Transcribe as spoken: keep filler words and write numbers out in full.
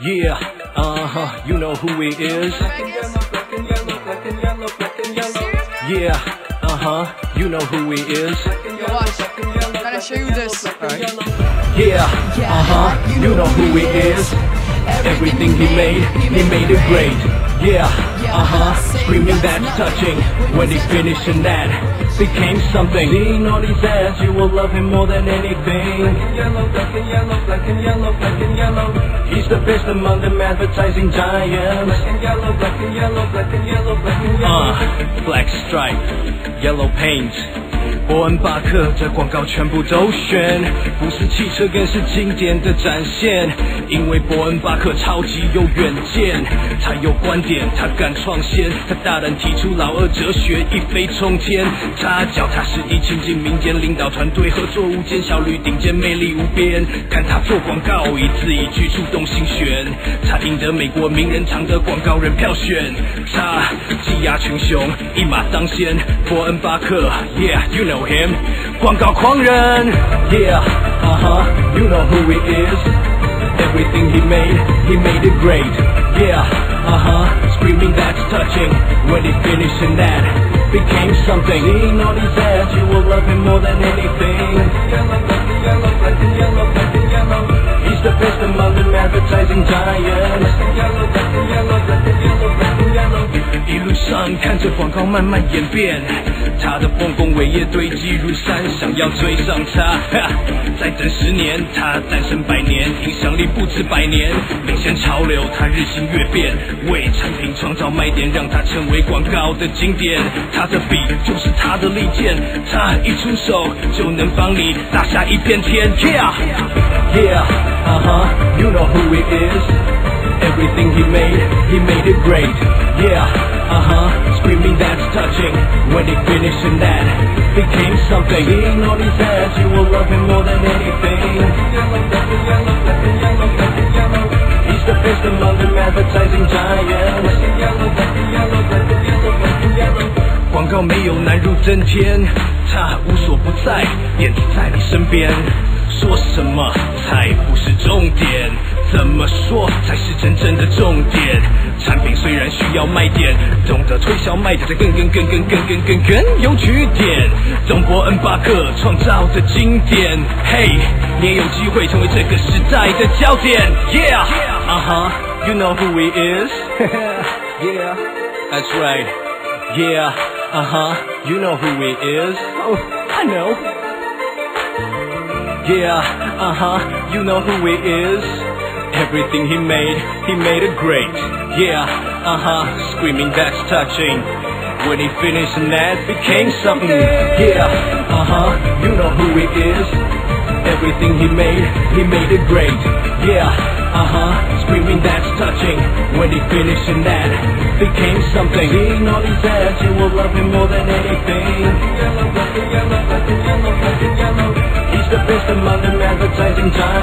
Yeah, uh-huh, you know who it is. Black and yellow, black and yellow, black and yellow, black and yellow. Yeah, uh-huh, you know who it is. Watch, I'm gonna show you this. Alright. Yeah, uh-huh, you know who it is. Everything he made, he made it great. Yeah, uh-huh, screaming that's touching. When he finished in that, became something. Seeing all these ads, you will love him more than anything. Black and yellow, black and yellow, black and yellow, black and yellow. He's the best among them advertising giants. Black and yellow, black and yellow, black and yellow, black and yellow. Uh, black stripe, yellow paint. 伯恩巴克这广告全部都选，不是汽车更是经典的展现。因为伯恩巴克超级有远见，他有观点，他敢创新，他大胆提出老二哲学一飞冲天。他脚踏实地亲近民间，领导团队合作无间，效率顶尖，魅力无边。看他做广告，一字一句触动心弦。他赢得美国名人堂的广告人票选。他技压群雄，一马当先。伯恩巴克 ，Yeah you know him， 广告狂人 ，Yeah， uh huh， you know who it is。Everything he made, he made it great。Yeah， uh huh， screaming that's touching。When he finished in that, became something。Seeing all these ads, you will love him more than anything。Yellow, black and yellow, black and yellow, black and yellow。He's the best among them advertising giants。Black and yellow, black and yellow, black and yellow, black and yellow。一路上看着广告慢慢演变。他的丰功伟业堆积如山，想要追上他，哈！再等十年，他诞生百年，影响力不止百年，领先潮流，他日新月变，为产品创造卖点，让他成为广告的经典。他的笔就是他的利剑，他一出手就能帮你打下一片天。Yeah, yeah, uh huh, you know who it is. Everything he made, he made it great. Yeah. Uh-huh, screaming that's touching. When he finished in that, became something. Seeing all these ads, you will love him more than anything. Yellow, black and yellow, black and yellow, black and yellow. He's the best among them advertising giants. Black and yellow, black and yellow, black and yellow, black and yellow. 广告没有难入真天，它无所不在，演出在你身边。说什么才不是重点，怎么说才是真正的重点。产品虽然需要卖点，懂得推销卖点才更更更更更更更更有据点。懂伯恩巴克创造的经典，嘿、hey, 你也有机会成为这个时代的焦点。 Yeah, uh-huh, you know who he is. Yeah, that's right. Yeah, uh-huh, you know who he is. Oh, I know. Yeah, uh-huh, you know who it is. Everything he made, he made it great. Yeah, uh-huh, screaming that's touching. When he finished and that became something. Yeah, uh-huh, you know who it is. Everything he made, he made it great. Yeah, uh-huh, screaming that's touching. When he finished and that became something. Seeing all these ads, you will love him more than anything. Yellow, black and yellow, black and yellow, black and yellow. The best among them advertising time.